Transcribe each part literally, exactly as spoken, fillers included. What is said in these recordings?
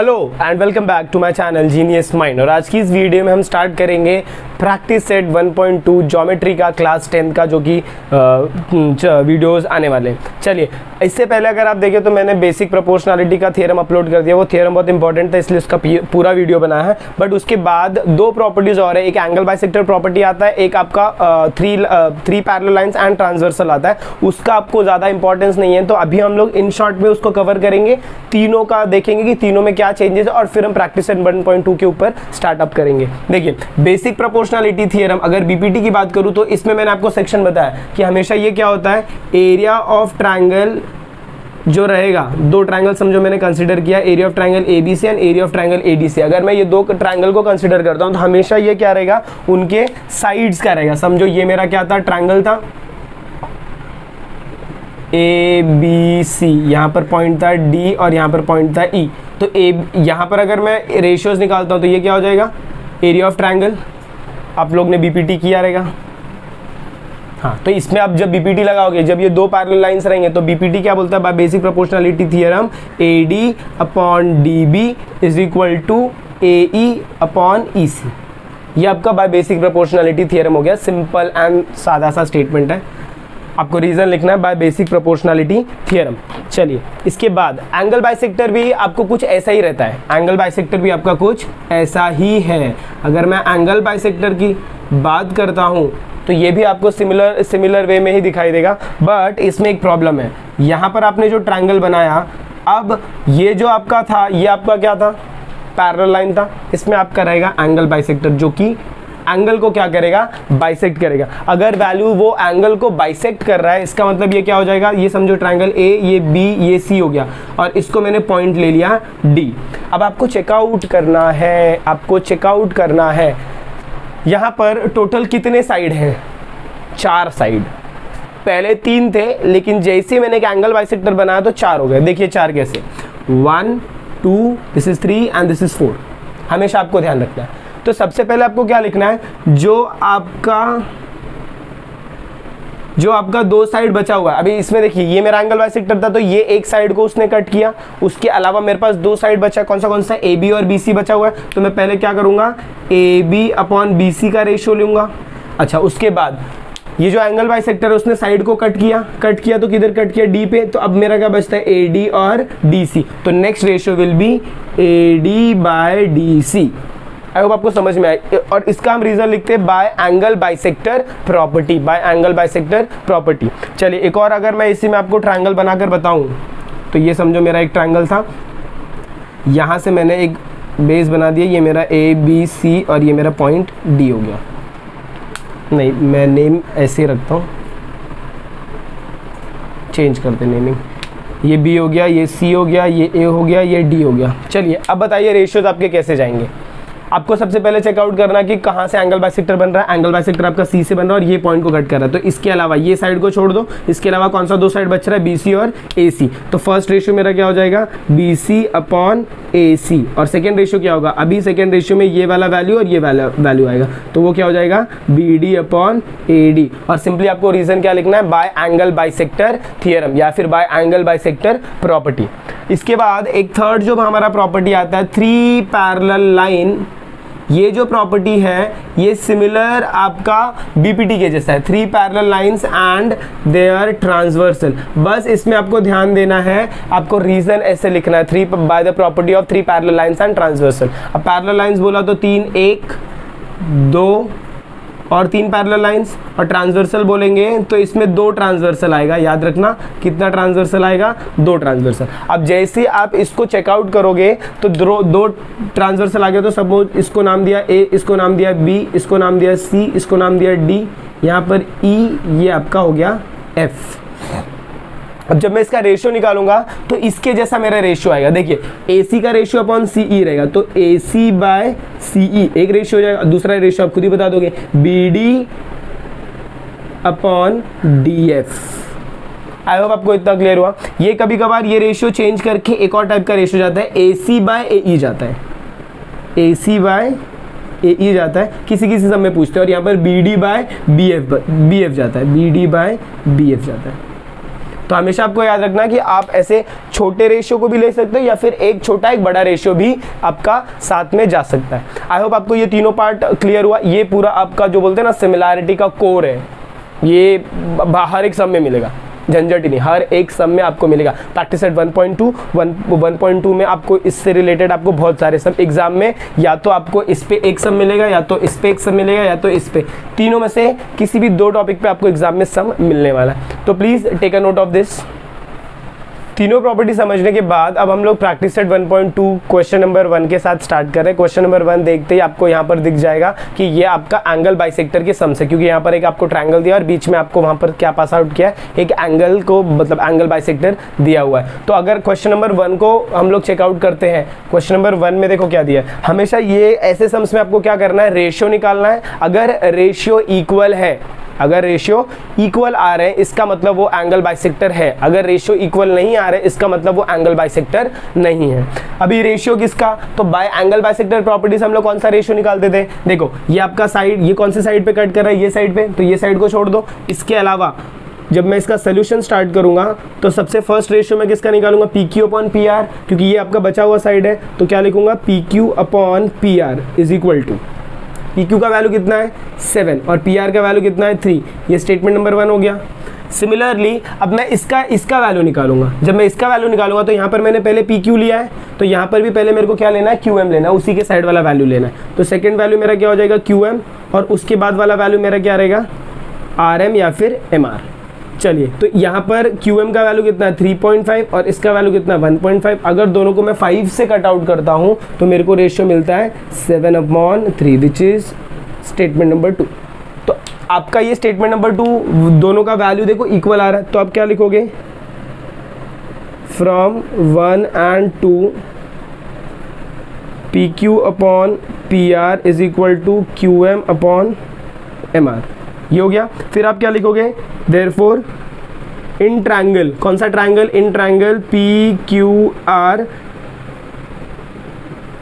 Hello and welcome back to my channel genius mind. और आज की इस वीडियो में हम स्टार्ट करेंगे practice set one point two geometry का क्लास टेंथ का, जो कि वीडियोस आने वाले हैं। चलिए, इससे पहले अगर आप देखें तो मैंने बेसिक प्रोपोर्शनैलिटी का थ्योरम अपलोड कर दिया। वो थ्योरम बहुत इंपॉर्टेंट था, इसलिए उसका पूरा वीडियो बनाया है। बट उसके बाद दो प्रॉपर्टीज और है, एक एंगल बाइसेक्टर प्रॉपर्टी आता है, एक आपका three three parallel lines and transversal आता है। उसका आपको ज़्यादा इंपॉर्टेंस नहीं है, तो अभी हम लोग इन शॉर्ट में उसको कवर करेंगे। तीनों का देखेंगे कि तीनों में क्या चेंजेस, और फिर हम practice set one point two के ऊपर स्टार्टअप करेंगे। देखिए, बेसिक प्रोपोर्शनैलिटी थ्योरम, अगर बीपीटी की बात करूं तो इसमें मैंने आपको सेक्शन बताया कि हमेशा ये क्या होता है, एरिया ऑफ ट्रायंगल जो रहेगा, दो ट्रायंगल समझो मैंने कंसीडर किया, area of triangle ABC and area of triangle ADC. अगर मैं ये दो ट्रायंगल को कंसीडर करता हूं तो हमेशा ये क्या रहेगा, उनके साइड्स का रहेगा। समझो ये मेरा क्या था, ट्रायंगल था ए बी सी, यहाँ पर पॉइंट था डी और यहाँ पर पॉइंट था ई। तो ए यहाँ पर अगर मैं रेशियोज निकालता हूँ तो ये क्या हो जाएगा, एरिया ऑफ ट्रायंगल आप लोग ने बीपीटी किया रहेगा। हाँ, तो इसमें आप जब बीपीटी लगाओगे, जब ये दो पैरेलल लाइंस रहेंगे तो बीपीटी क्या बोलता है by basic proportionality theorem, A D upon D B is equal to A E upon E C. ये आपका बाय बेसिक प्रोपोर्शनैलिटी थ्योरम हो गया। सिंपल एंड सादा सा स्टेटमेंट है, आपको रीजन लिखना है बाय बेसिक प्रोपोर्शनैलिटी थ्योरम। चलिए, इसके बाद एंगल बाइसेक्टर भी आपको कुछ ऐसा ही रहता है। एंगल बाइसेक्टर भी आपका कुछ ऐसा ही है। अगर मैं एंगल बाइसेक्टर की बात करता हूँ तो ये भी आपको सिमिलर सिमिलर वे में ही दिखाई देगा। बट इसमें एक प्रॉब्लम है, यहाँ पर आपने जो ट्रायंगल बनाया, अब ये जो आपका था, ये आपका क्या था, पैरेलल लाइन था। इसमें आपका रहेगा एंगल बाइसेक्टर, जो कि एंगल को क्या करेगा, बाइसेक्ट करेगा। अगर वैल्यू वो एंगल को बाइसेक्ट कर रहा है, इसका मतलब ये क्या हो जाएगा, ये समझो ट्रायंगल ए, ये बी, ये सी हो गया, और इसको मैंने पॉइंट ले लिया डी। अब आपको चेकआउट करना है, आपको चेकआउट करना है यहाँ पर टोटल कितने साइड हैं, चार साइड। पहले तीन थे, लेकिन जैसे मैंने एक एंगल बाइसेक्टर बनाया तो चार हो गए। देखिए चार कैसे, one two, this is three and this is four. हमेशा आपको ध्यान रखना है। तो सबसे पहले आपको क्या लिखना है, जो आपका जो आपका दो साइड बचा हुआ है। अभी इसमें देखिए, ये मेरा एंगल बाइसेक्टर था तो ये एक साइड को उसने कट किया, उसके अलावा मेरे पास दो साइड बचा है। कौन सा कौन सा, ए बी और बी सी बचा हुआ है। तो मैं पहले क्या करूँगा, A B upon B C का रेशियो लूँगा। अच्छा, उसके बाद ये जो एंगल बाइसेक्टर है उसने साइड को कट किया, कट किया तो किधर कट किया, डी पे। तो अब मेरा क्या बचता है, ए डी और डी सी। तो next ratio will be A D by D C. I hope आपको समझ में आए। और इसका हम रीजन लिखते हैं by angle bisector property, by angle bisector property. चलिए, एक और अगर मैं इसी में आपको ट्रायंगल बनाकर बताऊं तो ये समझो मेरा एक ट्रायंगल था, यहाँ से मैंने एक बेस बना दिया, ये मेरा ए बी सी और ये मेरा पॉइंट डी हो गया। नहीं, मैं नेम ऐसे रखता हूँ, चेंज करते नेमिंग। ये बी हो गया, ये सी हो गया, ये ए हो गया, ये डी हो गया। चलिए, अब बताइए रेशियोज आपके कैसे जाएंगे। आपको सबसे पहले चेकआउट करना कि कहाँ से एंगल बाइसेक्टर बन रहा है। एंगल बाइसेक्टर आपका सी से बन रहा है और ये पॉइंट को कट कर रहा है। तो इसके अलावा ये साइड को छोड़ दो, इसके अलावा कौन सा दो साइड बच रहा है, बीसी और एसी। तो फर्स्ट रेशियो मेरा क्या हो जाएगा, बीसी अपॉन एसी। और सेकंड रेशियो क्या होगा, अभी सेकंड रेशियो में ये वाला वैल्यू और ये वाला वैल्यू आएगा, तो वो क्या हो जाएगा, B D upon A D. और सिंपली आपको रीजन क्या लिखना है, बाय एंगल बाइसेक्टर थ्योरम या फिर बाय एंगल बाइसेक्टर प्रॉपर्टी। इसके बाद एक थर्ड जो हमारा प्रॉपर्टी आता है, थ्री पैरेलल लाइन। ये जो प्रॉपर्टी है ये सिमिलर आपका बीपीटी के जैसा है, three parallel lines and their transversal. बस इसमें आपको ध्यान देना है, आपको रीजन ऐसे लिखना है, three by the property of three parallel lines and transversal. अब पैरेलल लाइंस बोला तो तीन, एक दो और तीन पैरेलल लाइंस, और ट्रांसवर्सल बोलेंगे तो इसमें दो ट्रांसवर्सल आएगा। याद रखना कितना ट्रांसवर्सल आएगा, दो ट्रांसवर्सल। अब जैसे आप इसको चेकआउट करोगे तो दो दो ट्रांसवर्सल आ गया। तो सपोज इसको नाम दिया ए, इसको नाम दिया बी, इसको नाम दिया सी, इसको नाम दिया डी, यहाँ पर ई, ये आपका हो गया एफ। अब जब मैं इसका रेशियो निकालूंगा तो इसके जैसा मेरा रेशियो आएगा। देखिए, एसी का रेशियो अपॉन सीई रहेगा, तो एसी बाय सीई एक रेशियो हो जाएगा। दूसरा रेशियो आप खुद ही बता दोगे, BD upon DF. I hope आपको इतना क्लियर हुआ। ये कभी कभार ये रेशियो चेंज करके एक और टाइप का रेशियो जाता है, एसी बाय एई जाता है, एसी बाय एई जाता है, किसी किसी सब में पूछते हैं। और यहाँ पर बीडी बाय बीएफ बीएफ जाता है, बीडी बाय बीएफ जाता है। तो हमेशा आपको याद रखना कि आप ऐसे छोटे रेशियो को भी ले सकते हो या फिर एक छोटा एक बड़ा रेशियो भी आपका साथ में जा सकता है। आई होप आपको ये तीनों पार्ट क्लियर हुआ। ये पूरा आपका जो बोलते हैं ना सिमिलैरिटी का कोर है, ये हर एक सब में मिलेगा, झंझट ही नहीं, हर एक सब में आपको मिलेगा। Practice set one point two, one point two में आपको इससे रिलेटेड आपको बहुत सारे सब एग्जाम में या तो आपको इस पे एक सब मिलेगा या तो इस पे एक सब मिलेगा या तो इस पे, तीनों में से किसी भी दो टॉपिक पे आपको एग्जाम में सब मिलने वाला है। तो please take a note of this. तीनों प्रॉपर्टी समझने के बाद अब हम लोग practice set one point two question number one के साथ स्टार्ट कर रहे हैं। क्वेश्चन नंबर वन देखते ही आपको यहाँ पर दिख जाएगा कि ये आपका एंगल बाइसेक्टर के सम से, क्योंकि यहाँ पर एक आपको ट्रायंगल दिया और बीच में आपको वहाँ पर क्या पास आउट किया है, एक एंगल को मतलब एंगल बाइसेक्टर दिया हुआ है। तो अगर क्वेश्चन नंबर वन को हम लोग चेकआउट करते हैं, क्वेश्चन नंबर वन में देखो क्या दिया है। हमेशा ये ऐसे सम्स में आपको क्या करना है, रेशियो निकालना है। अगर रेशियो इक्वल है, अगर रेशियो इक्वल आ रहे हैं इसका मतलब वो एंगल बाइसेक्टर है, अगर रेशियो इक्वल नहीं आ रहे इसका मतलब वो एंगल बाइसेक्टर नहीं है। अभी रेशियो किसका, तो बाय एंगल बाइसेक्टर प्रॉपर्टी से हम लोग कौन सा रेशियो निकालते थे, देखो ये आपका साइड, ये कौन से साइड पे कट कर रहा है, ये साइड पे, तो ये साइड को छोड़ दो। इसके अलावा जब मैं इसका सोल्यूशन स्टार्ट करूंगा तो सबसे फर्स्ट रेशियो मैं किसका निकालूंगा, P Q upon P R, क्योंकि ये आपका बचा हुआ साइड है। तो क्या लिखूंगा, P Q upon P R is equal to, P Q का वैल्यू कितना है सेवन और पी आर का वैल्यू कितना है थ्री। ये स्टेटमेंट नंबर वन हो गया। सिमिलरली अब मैं इसका इसका वैल्यू निकालूंगा, जब मैं इसका वैल्यू निकालूंगा तो यहाँ पर मैंने पहले पी क्यू लिया है, तो यहाँ पर भी पहले मेरे को क्या लेना है, क्यू एम लेना है, उसी के साइड वाला वैल्यू लेना है। तो सेकेंड वैल्यू मेरा क्या हो जाएगा, क्यू एम, और उसके बाद वाला वैल्यू मेरा क्या रहेगा, आर एम या फिर एम आर। चलिए तो यहाँ पर Qm का वैल्यू कितना है थ्री पॉइंट फाइव और इसका वैल्यू कितना है वन पॉइंट फाइव। अगर दोनों को मैं फाइव से कट आउट करता हूँ तो मेरे को रेशियो मिलता है seven upon three which is statement number two. तो आपका ये स्टेटमेंट नंबर टू, दोनों का वैल्यू देखो इक्वल आ रहा है, तो आप क्या लिखोगे, from one and two P Q upon P R is equal to Q M upon M R, ये हो गया। फिर आप क्या लिखोगे, देयरफॉर इन ट्रायंगल, कौन सा triangle, in triangle P Q R,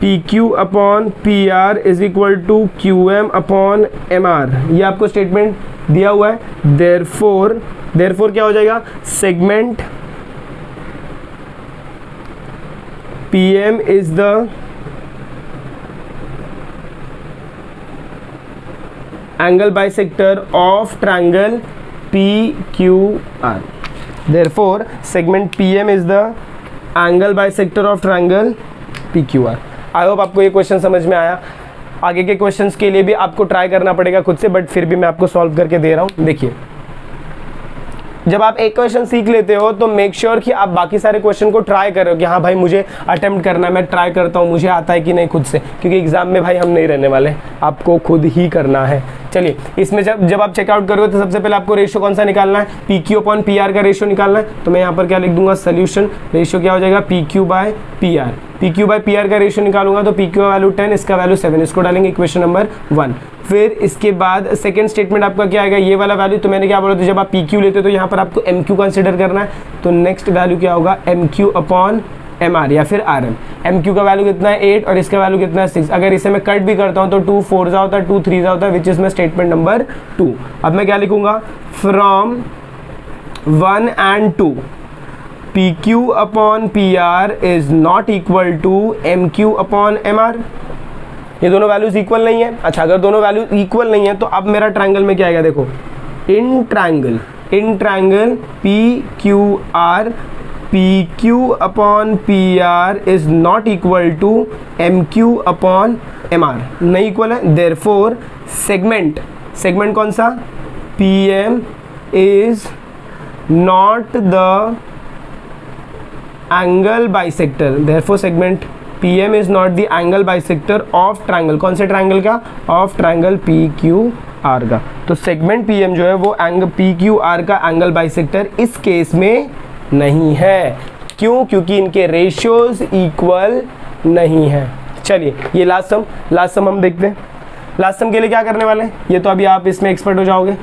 P Q upon P R is equal to Q M upon M R, ये आपको स्टेटमेंट दिया हुआ है। देयरफॉर, देयरफॉर क्या हो जाएगा, segment P M is the angle bisector of triangle P Q R. Therefore segment P M is the angle bisector of triangle P Q R. I hope आपको ये क्वेश्चन समझ में आया। आगे के क्वेश्चंस के लिए भी आपको ट्राई करना पड़ेगा खुद से, बट फिर भी मैं आपको सॉल्व करके दे रहा हूँ। देखिए जब आप एक क्वेश्चन सीख लेते हो तो मेक श्योर sure कि आप बाकी सारे क्वेश्चन को ट्राई करो कि हाँ भाई मुझे अटेम्प्ट करना है, मैं ट्राई करता हूँ, मुझे आता है कि नहीं खुद से, क्योंकि एग्जाम में भाई हम नहीं रहने वाले, आपको खुद ही करना है। चलिए इसमें जब जब आप चेकआउट करोगे तो सबसे पहले आपको रेशियो कौन सा निकालना है, P Q upon P R का रेशियो निकालना है। तो मैं यहाँ पर क्या लिख दूंगा, सोल्यूशन, रेशियो क्या हो जाएगा, P Q by P R, P Q by P R का रेशियो निकालूंगा तो पी क्यू का वैल्यू टेन, इसका वैल्यू सेवन, इसको डालेंगे इक्वेशन नंबर वन। फिर इसके बाद सेकंड स्टेटमेंट आपका क्या आएगा, ये वाला वैल्यू, तो मैंने क्या बोला था, जब आप पी क्यू लेते हो तो यहाँ पर आपको एम क्यू कंसिडर करना है। तो नेक्स्ट वैल्यू क्या होगा, M Q upon M R या फिर आर एम। एम क्यू का वैल्यू कितना है एट और इसका वैल्यू कितना है सिक्स। अगर इसे मैं कट भी करता हूँ तो टू फोर ज़ा होता है, टू थ्री ज़ा होता है, which is my statement number two. अब मैं क्या लिखूँगा, from one and two P Q upon P R is not equal to M Q upon M R. ये दोनों वैल्यूज इक्वल नहीं है। अच्छा अगर दोनों वैल्यू इक्वल नहीं है तो अब मेरा ट्रायंगल में क्या आएगा, देखो in triangle, in triangle P Q R, P Q upon P R is not equal to M Q upon M R, नहीं इक्वल है। देयरफॉर सेगमेंट, सेगमेंट कौन सा, P M is not the angle bisector, therefore segment P M is not the angle bisector of triangle, कौन से triangle का, of triangle P Q R का। तो segment P M जो है वो एंगल पी क्यू आर का angle bisector इस केस में नहीं है। क्यों, क्योंकि इनके रेशियोज इक्वल नहीं है। चलिए ये लास्ट सम, लास्ट सम हम देखते हैं। लास्ट सम के लिए क्या करने वाले हैं, ये तो अभी आप इसमें एक्सपर्ट हो जाओगे।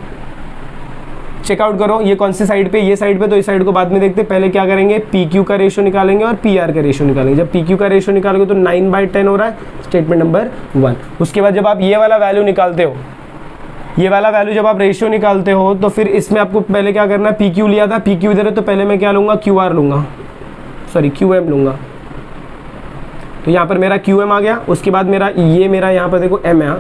चेकआउट करो ये कौन सी साइड पे, ये साइड पे, तो इस साइड को बाद में देखते हैं। पहले क्या करेंगे, पी क्यू का रेशियो निकालेंगे और पी आर का रेशियो निकालेंगे। जब पी क्यू का रेशियो निकालोगे तो नाइन बाई टेन हो रहा है, स्टेटमेंट नंबर वन। उसके बाद जब आप ये वाला वैल्यू निकालते हो ये वाला वैल्यू जब आप रेशियो निकालते हो तो फिर इसमें आपको पहले क्या करना है, पी क्यू लिया था, पी क्यू इधर है तो पहले मैं क्या लूँगा, क्यू आर लूँगा, सॉरी क्यू एम लूँगा। तो यहाँ पर मेरा क्यू एम आ गया, उसके बाद मेरा ये मेरा यहाँ पर देखो एम है,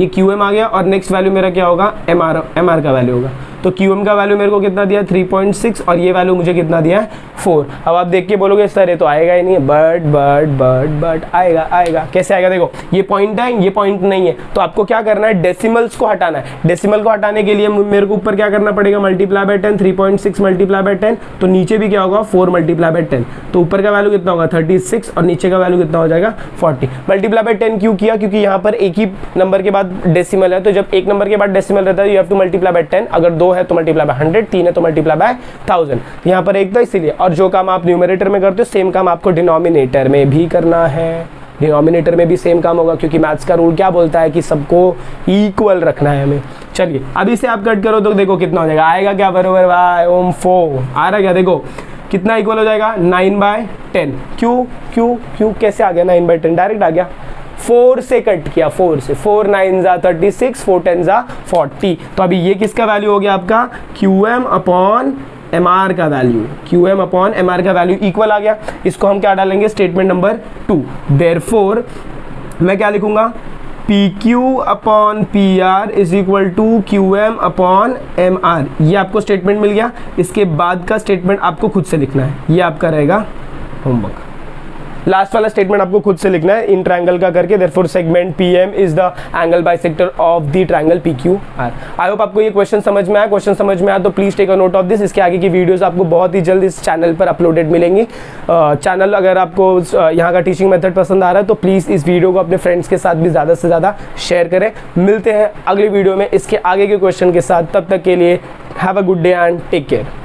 ये क्यू एम आ गया और नेक्स्ट वैल्यू मेरा क्या होगा, एम आर, एम आर का वैल्यू होगा। तो क्यू एम का वैल्यू मेरे को कितना दिया थ्री पॉइंट सिक्स और ये वैल्यू मुझे कितना दिया है फोर। अब आप देख के बोलोगे सर ये तो आएगा ही नहीं, बट बट बट बट आएगा आएगा। कैसे आएगा, देखो ये पॉइंट है, ये पॉइंट नहीं है, तो आपको क्या करना है डेसिमल्स को हटाना है। डेसिमल को हटाने के लिए मेरे को ऊपर क्या करना पड़ेगा, multiply by ten, three point six multiply by ten, तो नीचे भी क्या होगा फोर मल्टीप्लाई बाय टेन, तो ऊपर का वैल्यू कितना होगा थर्टी सिक्स और नीचे का वैल्यू कितना हो जाएगा फोर्टी। मल्टीप्लाई बाय टेन क्यों किया, क्योंकि यहाँ पर एक ही नंबर के बाद डेसिमल है, तो जब एक नंबर के बाद डेसिमल रहता है you have to multiply by ten, अगर दो है तो मल्टीप्लाई बाय हंड्रेड, तीन है तो मल्टीप्लाई बाय थाउजेंड। यहाँ पर एक तो इसीलिए, और जो काम आप न्यूमरेटर में करते हो सेम काम आपको डिनोमिनेटर में भी करना है। डिनोमिनेटर में भी सेम काम होगा क्योंकि मैथ्स का रूल क्या बोलता है कि सबको इक्वल रखना है हमें। चलिए अभी से आप कट करो तो देखो कितना हो जाएगा, आएगा क्या बराबर बाय ओम फोर आ रहा क्या, देखो कितना इक्वल हो जाएगा नाइन बाय टेन। क्यों क्यों क्यों कैसे आ गया नाइन बाय टेन, डायरेक्ट आ गया, फोर से कट किया, फोर से, फोर नाइन जा थर्टी सिक्स, फोर टेन जा फोर्टी। तो अभी ये किसका वैल्यू हो गया आपका Q M upon M R का value, Q M upon M R का वैल्यू इक्वल आ गया। इसको हम क्या डालेंगे स्टेटमेंट नंबर टू, देयरफॉर मैं क्या लिखूंगा P Q upon P R is equal to Q M upon M R. ये आपको स्टेटमेंट मिल गया, इसके बाद का स्टेटमेंट आपको खुद से लिखना है, ये आपका रहेगा होमवर्क। लास्ट वाला स्टेटमेंट आपको खुद से लिखना है इन ट्रायंगल का करके, therefore segment P M is the angle bisector of the triangle P Q R. I hope आपको ये क्वेश्चन समझ में आया, क्वेश्चन समझ में आया तो please take a note of this. इसके आगे की वीडियोस आपको बहुत ही जल्द इस चैनल पर अपलोडेड मिलेंगी। चैनल uh, अगर आपको uh, यहाँ का टीचिंग मेथड पसंद आ रहा है तो प्लीज़ इस वीडियो को अपने फ्रेंड्स के साथ भी ज़्यादा से ज़्यादा शेयर करें। मिलते हैं अगली वीडियो में इसके आगे के क्वेश्चन के साथ, तब तक के लिए have a good day and take care.